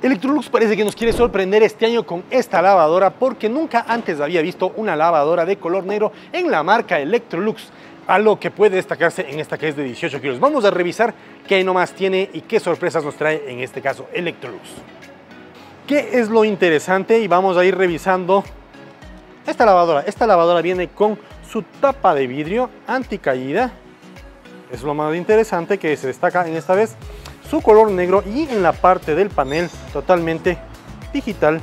Electrolux parece que nos quiere sorprender este año con esta lavadora, porque nunca antes había visto una lavadora de color negro en la marca Electrolux, a lo que puede destacarse en esta que es de 18 kilos. Vamos a revisar qué nomás tiene y qué sorpresas nos trae en este caso Electrolux. ¿Qué es lo interesante? Y vamos a ir revisando esta lavadora. Esta lavadora viene con su tapa de vidrio anticaída. Es lo más interesante que se destaca en esta vez. Su color negro y en la parte del panel totalmente digital.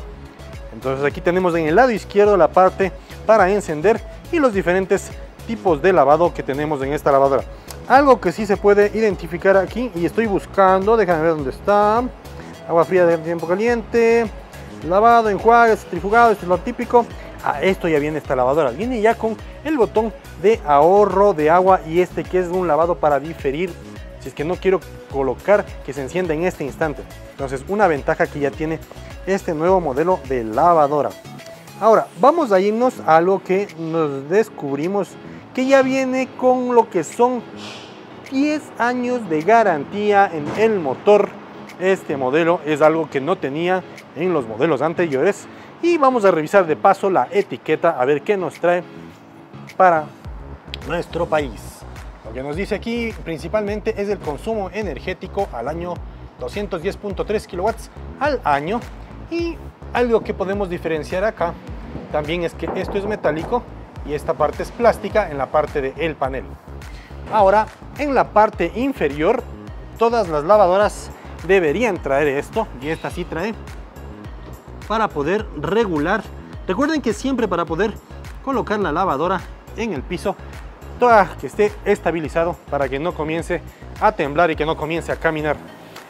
Entonces aquí tenemos en el lado izquierdo la parte para encender y los diferentes tipos de lavado que tenemos en esta lavadora. Algo que sí se puede identificar aquí, y estoy buscando, déjame ver dónde está. Agua fría de tiempo caliente, lavado, enjuague, centrifugado, esto es lo típico. A esto ya viene esta lavadora, viene ya con el botón de ahorro de agua, y este que es un lavado para diferir, si es que no quiero colocar que se encienda en este instante. Entonces una ventaja que ya tiene este nuevo modelo de lavadora. Ahora vamos a irnos a lo que nos descubrimos, que ya viene con lo que son 10 años de garantía en el motor. Este modelo es algo que no tenía en los modelos anteriores. Y vamos a revisar de paso la etiqueta a ver qué nos trae para nuestro país. Lo que nos dice aquí principalmente es el consumo energético al año, 210.3 kilowatts al año. Y algo que podemos diferenciar acá también es que esto es metálico y esta parte es plástica en la parte del panel. Ahora, en la parte inferior, todas las lavadoras deberían traer esto, y esta sí trae, para poder regular. Recuerden que siempre para poder colocar la lavadora en el piso, toda que esté estabilizado para que no comience a temblar y que no comience a caminar.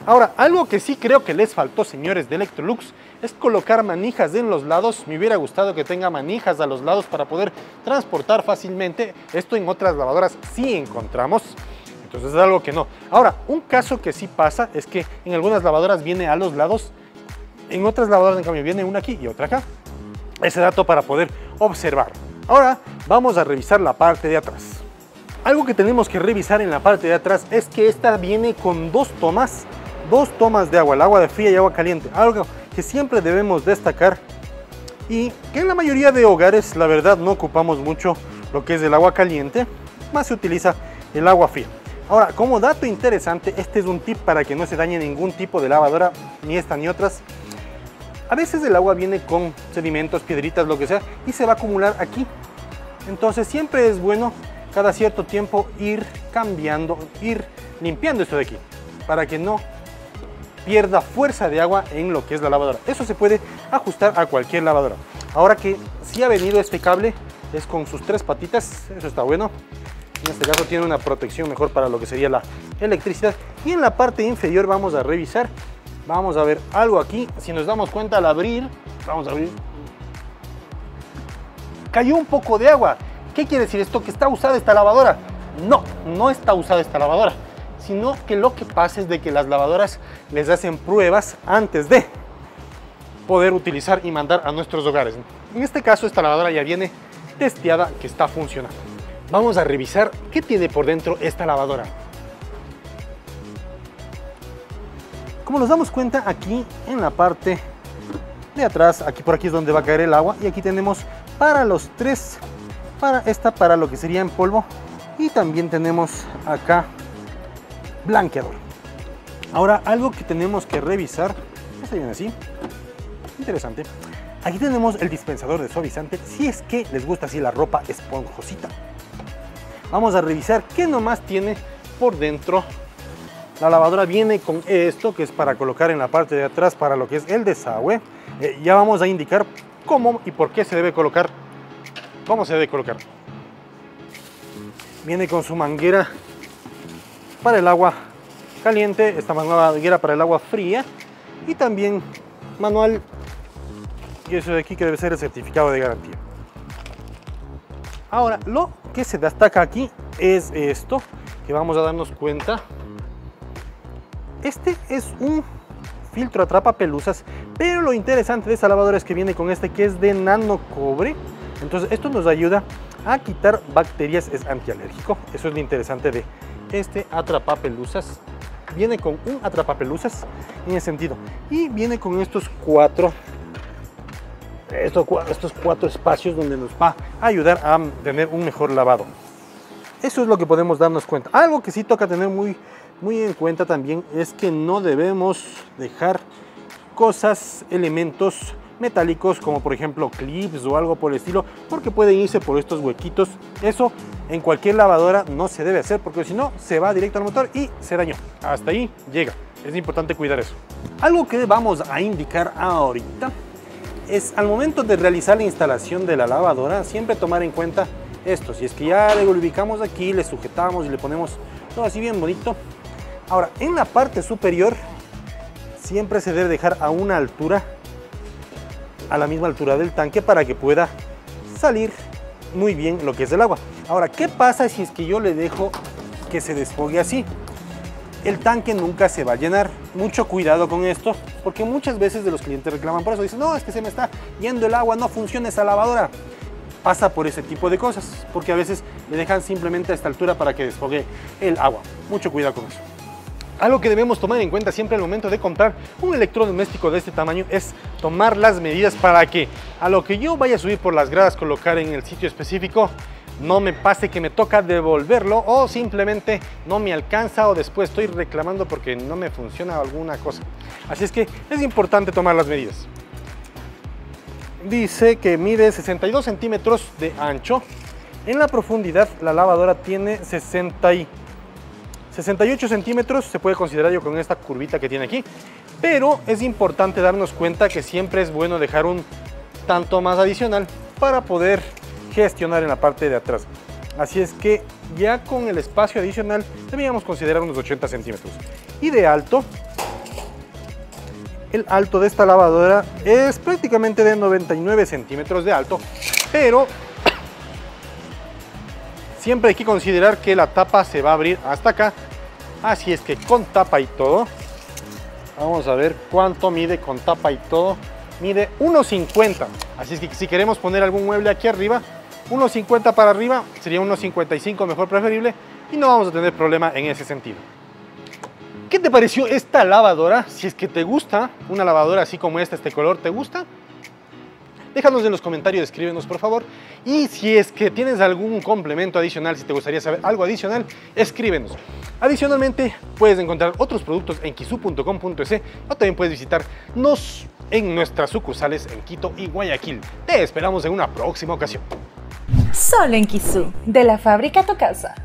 Ahora, algo que sí creo que les faltó, señores de Electrolux, es colocar manijas en los lados. Me hubiera gustado que tenga manijas a los lados para poder transportar fácilmente. Esto en otras lavadoras sí encontramos. Entonces es algo que no. Ahora, un caso que sí pasa es que en algunas lavadoras viene a los lados. En otras lavadoras, en cambio, viene una aquí y otra acá. Ese dato para poder observar. Ahora vamos a revisar la parte de atrás. Algo que tenemos que revisar en la parte de atrás es que esta viene con dos tomas de agua, el agua de fría y agua caliente. Algo que siempre debemos destacar y que en la mayoría de hogares, la verdad, no ocupamos mucho lo que es el agua caliente, más se utiliza el agua fría. Ahora, como dato interesante, este es un tip para que no se dañe ningún tipo de lavadora, ni esta ni otras. A veces el agua viene con sedimentos, piedritas, lo que sea, y se va a acumular aquí. Entonces siempre es bueno cada cierto tiempo ir cambiando, ir limpiando esto de aquí, para que no pierda fuerza de agua en lo que es la lavadora. Eso se puede ajustar a cualquier lavadora. Ahora que sí ha venido este cable, es con sus tres patitas, eso está bueno. En este caso tiene una protección mejor para lo que sería la electricidad. Y en la parte inferior vamos a revisar. Vamos a ver algo aquí, si nos damos cuenta al abrir, vamos a abrir, cayó un poco de agua. ¿Qué quiere decir esto? ¿Que está usada esta lavadora? No, no está usada esta lavadora, sino que lo que pasa es de que las lavadoras les hacen pruebas antes de poder utilizar y mandar a nuestros hogares. En este caso esta lavadora ya viene testeada que está funcionando. Vamos a revisar qué tiene por dentro esta lavadora. Como nos damos cuenta aquí en la parte de atrás, aquí por aquí es donde va a caer el agua, y aquí tenemos para los tres, para esta, para lo que sería en polvo, y también tenemos acá blanqueador. Ahora algo que tenemos que revisar, este viene así, interesante. Aquí tenemos el dispensador de suavizante, si es que les gusta así la ropa esponjosita. Vamos a revisar qué nomás tiene por dentro. La lavadora viene con esto que es para colocar en la parte de atrás para lo que es el desagüe. Ya vamos a indicar cómo y por qué se debe colocar, cómo se debe colocar. Viene con su manguera para el agua caliente, esta manguera para el agua fría y también manual. Y eso de aquí que debe ser el certificado de garantía. Ahora, lo que se destaca aquí es esto que vamos a darnos cuenta. Este es un filtro atrapa pelusas, pero lo interesante de esta lavadora es que viene con este que es de nano cobre. Entonces esto nos ayuda a quitar bacterias, es antialérgico. Eso es lo interesante de este atrapa pelusas. Viene con un atrapapelusas en el sentido, y viene con estos cuatro espacios donde nos va a ayudar a tener un mejor lavado. Eso es lo que podemos darnos cuenta. Algo que sí toca tener muy en cuenta también es que no debemos dejar cosas, elementos metálicos como por ejemplo clips o algo por el estilo, porque pueden irse por estos huequitos. Eso en cualquier lavadora no se debe hacer, porque si no se va directo al motor y se dañó. Hasta ahí llega. Es importante cuidar eso. Algo que vamos a indicar ahorita es, al momento de realizar la instalación de la lavadora, siempre tomar en cuenta esto. Si es que ya le ubicamos aquí, le sujetamos y le ponemos todo así bien bonito. Ahora, en la parte superior siempre se debe dejar a una altura, a la misma altura del tanque, para que pueda salir muy bien lo que es el agua. Ahora, ¿qué pasa si es que yo le dejo que se desfogue así? El tanque nunca se va a llenar. Mucho cuidado con esto, porque muchas veces de los clientes reclaman por eso. Dicen, no, es que se me está yendo el agua, no funciona esa lavadora. Pasa por ese tipo de cosas, porque a veces le dejan simplemente a esta altura para que desfogue el agua. Mucho cuidado con eso. Algo que debemos tomar en cuenta siempre al momento de comprar un electrodoméstico de este tamaño es tomar las medidas para que a lo que yo vaya a subir por las gradas, colocar en el sitio específico, no me pase que me toca devolverlo o simplemente no me alcanza, o después estoy reclamando porque no me funciona alguna cosa. Así es que es importante tomar las medidas. Dice que mide 62 centímetros de ancho. En la profundidad la lavadora tiene 68 centímetros, se puede considerar yo con esta curvita que tiene aquí. Pero es importante darnos cuenta que siempre es bueno dejar un tanto más adicional para poder gestionar en la parte de atrás. Así es que ya con el espacio adicional deberíamos considerar unos 80 centímetros. Y de alto, el alto de esta lavadora es prácticamente de 99 centímetros de alto, pero siempre hay que considerar que la tapa se va a abrir hasta acá. Así es que con tapa y todo, vamos a ver cuánto mide con tapa y todo. Mide 1.50, así es que si queremos poner algún mueble aquí arriba, 1.50 para arriba, sería 1.55 mejor, preferible, y no vamos a tener problema en ese sentido. ¿Qué te pareció esta lavadora? Si es que te gusta una lavadora así como esta, este color, ¿te gusta? Déjanos en los comentarios, escríbenos por favor. Y si es que tienes algún complemento adicional, si te gustaría saber algo adicional, escríbenos. Adicionalmente, puedes encontrar otros productos en kissu.com.ec, o también puedes visitarnos en nuestras sucursales en Quito y Guayaquil. Te esperamos en una próxima ocasión. Solo en Kissu, de la fábrica a tu casa.